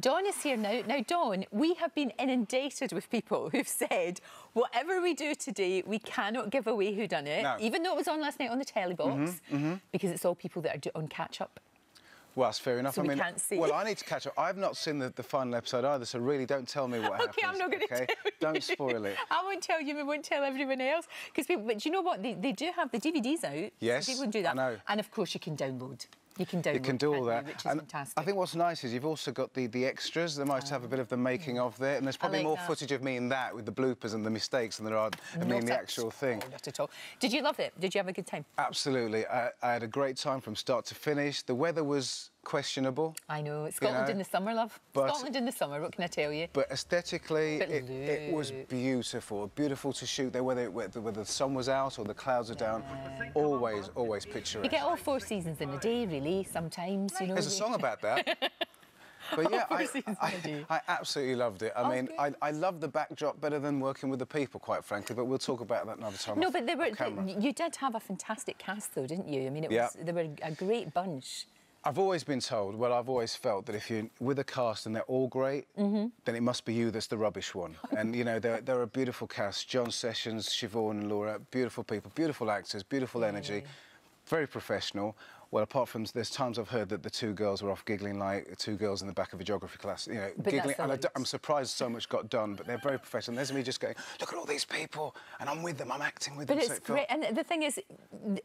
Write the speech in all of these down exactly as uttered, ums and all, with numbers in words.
Dawn is here now. Now, Dawn, we have been inundated with people who've said, whatever we do today, we cannot give away who done it, no. even though it was on last night on the telly box, mm-hmm, mm-hmm. because it's all people that are on catch-up. Well, that's fair enough. So I mean, we can't see. Well, I need to catch up. I've not seen the, the final episode either, so really don't tell me what okay, happens. OK, I'm not going to okay? tell you. Don't spoil it. I won't tell you, we won't tell everyone else. Because people, but do you know what? They, they do have the D V Ds out. Yes, so people do that. I know. And, of course, you can download. You can download. You can do all that. Which is and fantastic. I think what's nice is you've also got the, the extras. They might oh. have a bit of the making of there. And there's probably like more that. footage of me in that with the bloopers and the mistakes than there are in the actual all. thing. Not at all. Did you love it? Did you have a good time? Absolutely. I, I had a great time from start to finish. The weather was questionable. I know. It's Scotland you know, in the summer, love. But, Scotland in the summer, what can I tell you? But aesthetically, it, it was beautiful. Beautiful to shoot there, whether, it, whether the sun was out or the clouds are down. Yeah. Always, always picturesque. You get all four seasons in a day, really, sometimes. You know, there's a song about that. But yeah, I, I, I absolutely loved it. I oh, mean, I, I love the backdrop better than working with the people, quite frankly. But we'll talk about that another time. No, but there were. They, you did have a fantastic cast, though, didn't you? I mean, it yeah. was. They were a great bunch. I've always been told, well, I've always felt that if you're with a cast and they're all great, mm-hmm. then it must be you that's the rubbish one. And, you know, they're, they're a beautiful cast. John Sessions, Siobhan and Laura, beautiful people, beautiful actors, beautiful energy, mm. very professional. Well, apart from there's times I've heard that the two girls were off giggling like two girls in the back of a geography class, you know, but giggling. And I d I'm surprised so much got done, but they're very professional. There's me just going, look at all these people, and I'm with them, I'm acting with but them. But it's so great. And the thing is,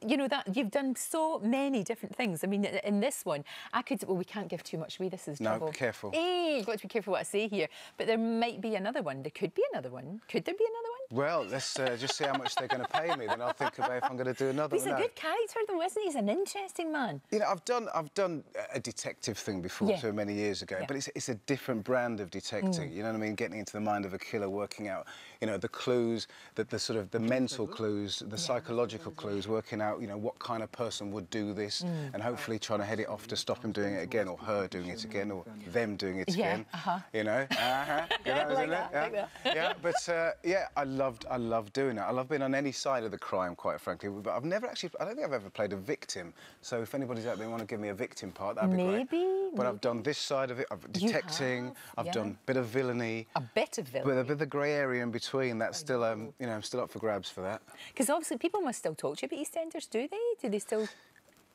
you know, that you've done so many different things. I mean, in this one, I could. Well, we can't give too much away. This is trouble. No, be careful. Hey, you've got to be careful what I say here. But there might be another one. There could be another one. Could there be another one? Well, let's uh, just see how much they're going to pay me. Then I'll think about if I'm going to do another. But he's one. He's a good character, though, isn't he? He's an interesting man. You know, I've done I've done a detective thing before yeah. so many years ago, yeah. but it's, it's a different brand of detecting. Mm. You know what I mean? Getting into the mind of a killer, working out, you know, the clues, the, the sort of the mental clues, the yeah. psychological clues, working out, you know, what kind of person would do this, mm. and hopefully trying to head it off to stop him doing it again, or her doing it again, or them doing it again. Yeah. Uh-huh. You know, uh-huh. you know, like that, yeah. Like that. yeah. But uh, yeah, I loved I loved doing it. I love being on any side of the crime, quite frankly. But I've never actually I don't think I've ever played a victim. So. If anybody's out there want to give me a victim part, that'd be maybe, great. But maybe. I've done this side of it, I've detecting, I've yeah. done a bit of villainy. A bit of villainy? With a bit of grey area in between, that's I still, um, you know, I'm still up for grabs for that. Because obviously people must still talk to you about EastEnders, do they? Do they still...?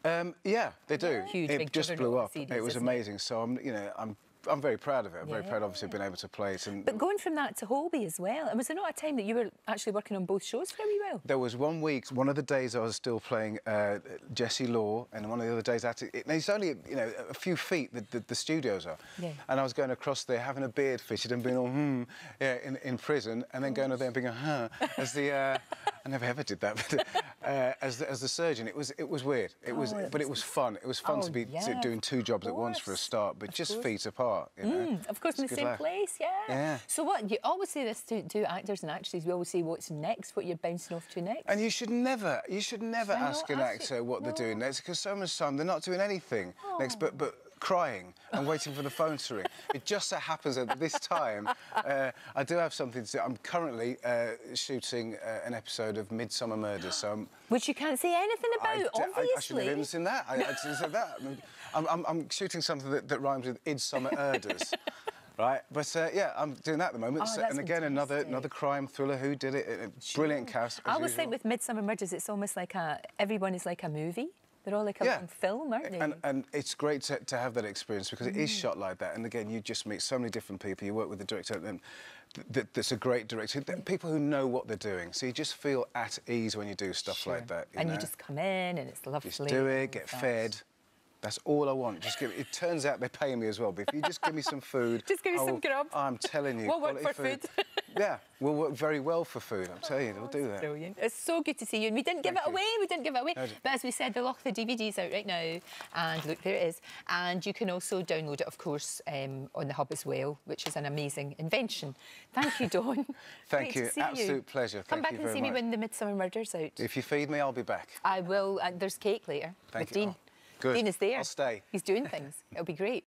Um, yeah, they do. Yeah. Huge, it just blew up. Series, it was amazing. It? So, I'm, you know, I'm... I'm very proud of it. I'm yeah. very proud, obviously, of being able to play it. And but going from that to Holby as well, and was there not a time that you were actually working on both shows very well? There was one week, one of the days I was still playing uh, Jesse Law, and one of the other days, at it, it's only, you know, a few feet that the, the studios are. Yeah. And I was going across there, having a beard fitted and being all, hmm, yeah, in, in prison, and then oh, going over there and being, huh, as the... Uh, I never ever did that. But, uh, as, the, as the surgeon, it was it was weird. It was, oh, but it was fun. It was fun oh, to be yeah, to, doing two jobs at once for a start, but of just course. feet apart. You know? mm, of course, it's in the same life. place. Yeah. yeah. So what you always say this to, to actors and actresses. We always say what's next, what you're bouncing off to next. And you should never, you should never I ask know, an actor should, what no. they're doing next, because so much time they're not doing anything oh. next. But but. crying and waiting for the phone to ring. It just so happens that this time uh, I do have something to do. I'm currently uh, shooting uh, an episode of Midsomer Murders, so I'm, which you can't say anything about, I obviously. I, I shouldn't have even seen that. I, I said that. I'm, I'm, I'm shooting something that, that rhymes with Idsummer Murders. Right, but uh, yeah, I'm doing that at the moment, oh, so, and again another another crime thriller. Who did it? A brilliant sure. cast. I always think with Midsomer Murders, it's almost like a everyone is like a movie. They're all like a yeah. long film, aren't they? And, and it's great to, to have that experience because it mm. is shot like that. And again, you just meet so many different people. You work with the director, and th th that's a great director. Th people who know what they're doing. So you just feel at ease when you do stuff sure. like that. You and know? you just come in and it's lovely. Just do it, get fed. That's all I want. Just give. It turns out they pay me as well. But if you just give me some food... just give me I'll, some grub. I'm telling you. We'll work for food. food. Yeah, we'll work very well for food, I'm telling you, they'll do that. Brilliant. It's so good to see you, and we didn't give Thank it away, you. we didn't give it away. No, but as we said, the lock of the D V D's out right now, and look, there it is. And you can also download it, of course, um, on the Hub as well, which is an amazing invention. Thank you, Dawn. Thank Great you, absolute you. pleasure. Come Thank back you and see much. me when the Midsomer Murder's out. If you feed me, I'll be back. I will, and there's cake later Thank with you. Dean. Oh, good. Dean is there. I'll stay. He's doing things. It'll be great.